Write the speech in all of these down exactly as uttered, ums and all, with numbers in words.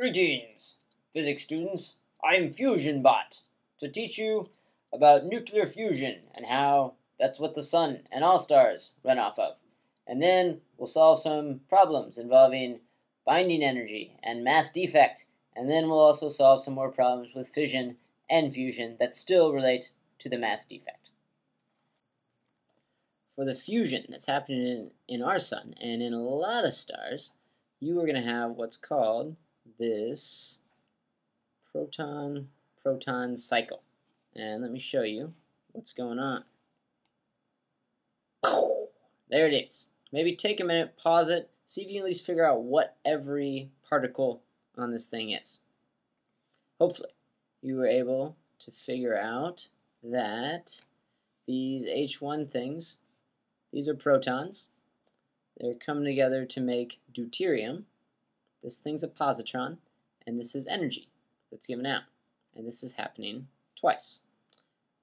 Greetings, physics students. I'm FusionBot to teach you about nuclear fusion and how that's what the sun and all stars run off of. And then we'll solve some problems involving binding energy and mass defect. And then we'll also solve some more problems with fission and fusion that still relate to the mass defect. For the fusion that's happening in, in our sun and in a lot of stars, you are going to have what's called this proton-proton cycle. And let me show you what's going on. There it is. Maybe take a minute, pause it, see if you can at least figure out what every particle on this thing is. Hopefully you were able to figure out that these H one things, these are protons. They're coming together to make deuterium. This thing's a positron, and this is energy that's given out. And this is happening twice.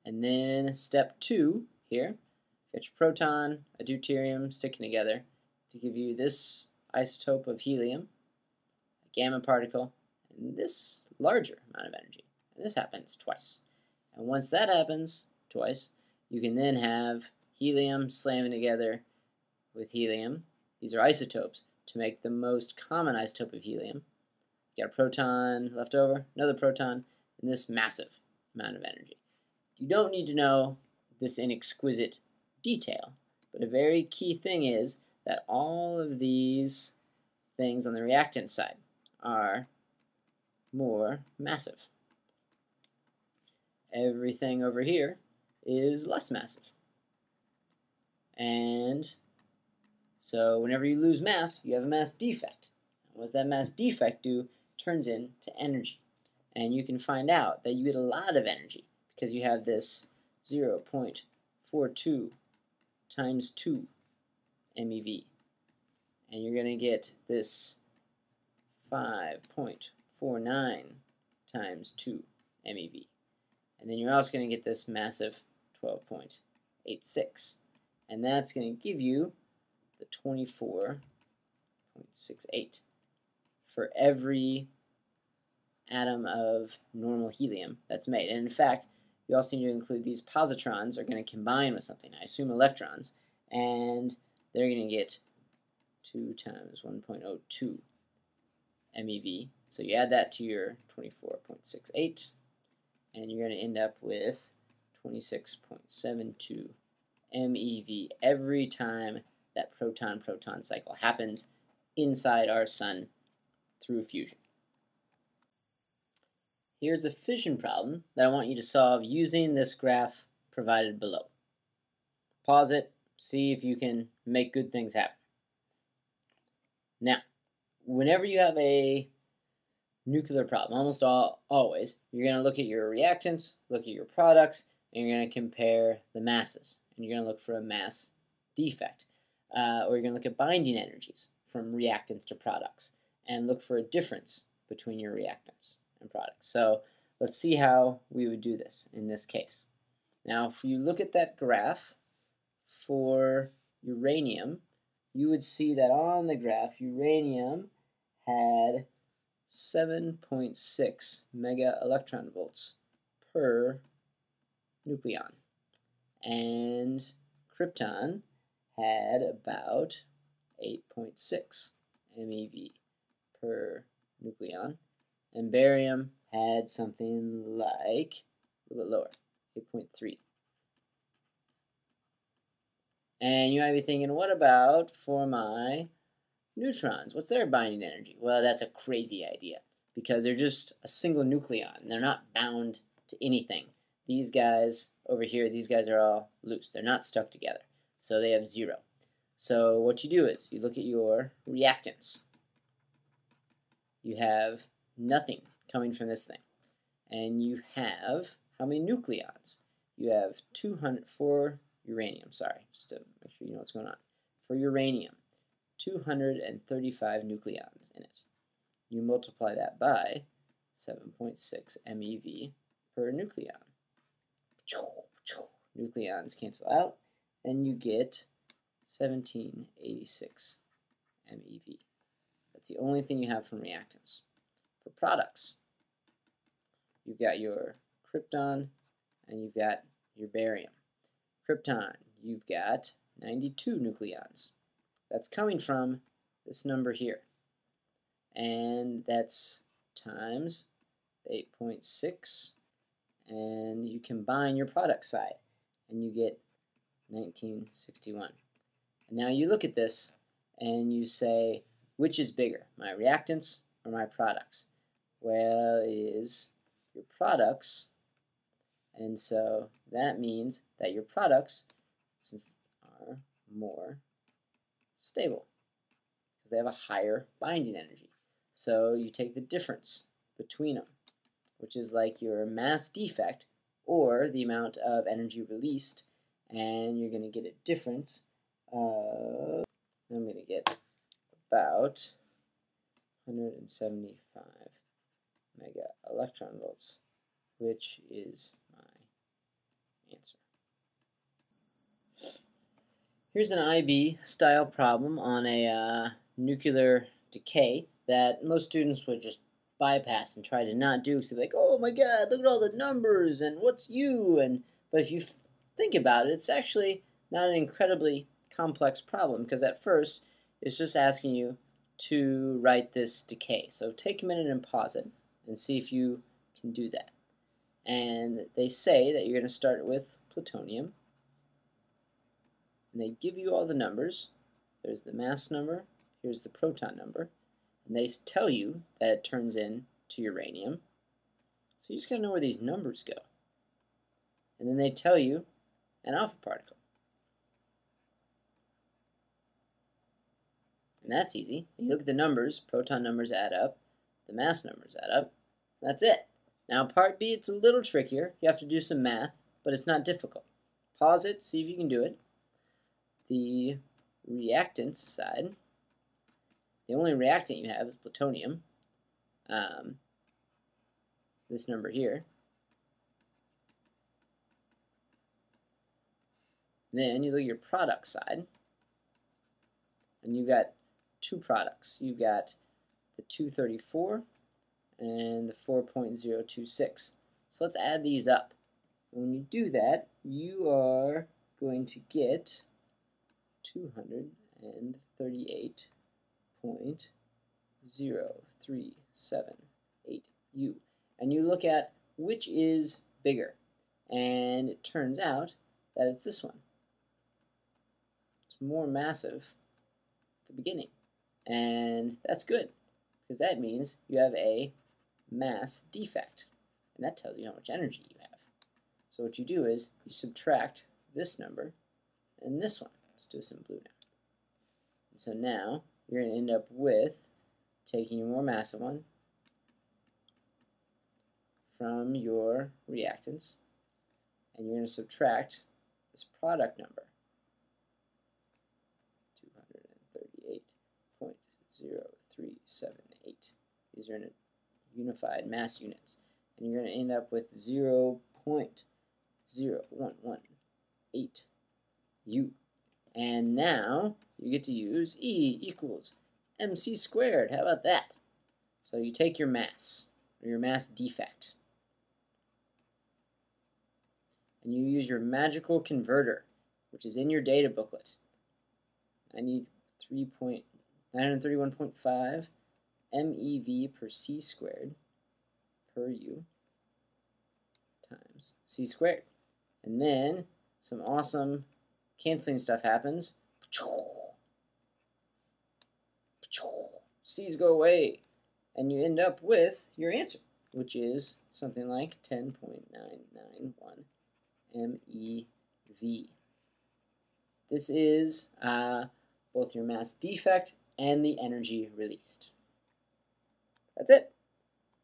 And then step two here, get your proton, a deuterium sticking together to give you this isotope of helium, a gamma particle, and this larger amount of energy. And this happens twice. And once that happens twice, you can then have helium slamming together with helium. These are isotopes to make the most common isotope of helium. You got a proton left over, another proton, and this massive amount of energy. You don't need to know this in exquisite detail, but a very key thing is that all of these things on the reactant side are more massive. Everything over here is less massive. And so whenever you lose mass, you have a mass defect. And what does that mass defect do? Turns into energy. And you can find out that you get a lot of energy because you have this zero point four two times two MeV. And you're going to get this five point four nine times two MeV. And then you're also going to get this massive twelve point eight six. And that's going to give you the twenty-four point six eight for every atom of normal helium that's made. And in fact, you also need to include these positrons are going to combine with something, I assume electrons, and they're going to get two times one point zero two MeV. So you add that to your twenty-four point six eight, and you're going to end up with twenty-six point seven two MeV every time that proton-proton cycle happens inside our sun through fusion. Here's a fission problem that I want you to solve using this graph provided below. Pause it, see if you can make good things happen. Now, whenever you have a nuclear problem, almost all, always, you're going to look at your reactants, look at your products, and you're going to compare the masses. And you're going to look for a mass defect. Uh, or you're going to look at binding energies from reactants to products and look for a difference between your reactants and products. So let's see how we would do this in this case. Now, if you look at that graph for uranium, you would see that on the graph, uranium had seven point six mega electron volts per nucleon. And krypton had about eight point six MeV per nucleon, and barium had something like, a little bit lower, eight point three. And you might be thinking, what about for my neutrons? What's their binding energy? Well, that's a crazy idea, because they're just a single nucleon. They're not bound to anything. These guys over here, these guys are all loose. They're not stuck together. So they have zero. So what you do is you look at your reactants. You have nothing coming from this thing. And you have how many nucleons? You have two hundred for uranium, sorry, just to make sure you know what's going on. For uranium, two hundred thirty-five nucleons in it. You multiply that by seven point six MeV per nucleon. Nucleons cancel out, and you get seventeen eighty-six MeV. That's the only thing you have from reactants. for products. You've got your krypton and you've got your barium. Krypton, you've got ninety-two nucleons. That's coming from this number here. And that's times eight point six. And you combine your product side and you get nineteen sixty-one. And now you look at this and you say, which is bigger, my reactants or my products? Well, it is your products. And so that means that your products are more stable because they have a higher binding energy. So you take the difference between them, which is like your mass defect or the amount of energy released, and you're going to get a difference of, I'm going to get about one hundred seventy-five mega electron volts, which is my answer. Here's an I B style problem on a uh, nuclear decay that most students would just bypass and try to not do, because they're like, oh my god, look at all the numbers and what's U, and but if you f think about it, it's actually not an incredibly complex problem, because at first it's just asking you to write this decay. So take a minute and pause it and see if you can do that. And they say that you're going to start with plutonium, and they give you all the numbers. There's the mass number, here's the proton number, and they tell you that it turns in to uranium. So you just gotta know where these numbers go. And then they tell you an alpha particle. And that's easy. You look at the numbers, proton numbers add up, the mass numbers add up, that's it. Now part B, it's a little trickier. You have to do some math, but it's not difficult. Pause it, see if you can do it. The reactants side, the only reactant you have is plutonium, um, this number here. Then you look at your product side, and you've got two products. You've got the two thirty-four and the four point zero two six. So let's add these up. When you do that, you are going to get two hundred thirty-eight. zero point zero three seven eight U, and you look at which is bigger, and it turns out that it's this one. It's more massive at the beginning, and that's good because that means you have a mass defect, and that tells you how much energy you have. So what you do is you subtract this number and this one. Let's do some blue now. And so now you're going to end up with taking your more massive one from your reactants, and you're going to subtract this product number, two hundred thirty-eight point zero three seven eight. These are in unified mass units, and you're going to end up with zero point zero one one eight U. And now you get to use E equals mc squared. How about that? So you take your mass, or your mass defect, and you use your magical converter, which is in your data booklet. nine hundred thirty-one point five MeV per C squared per U times C squared. And then some awesome canceling stuff happens. C's go away, and you end up with your answer, which is something like ten point nine nine one MeV. This is uh, both your mass defect and the energy released. That's it.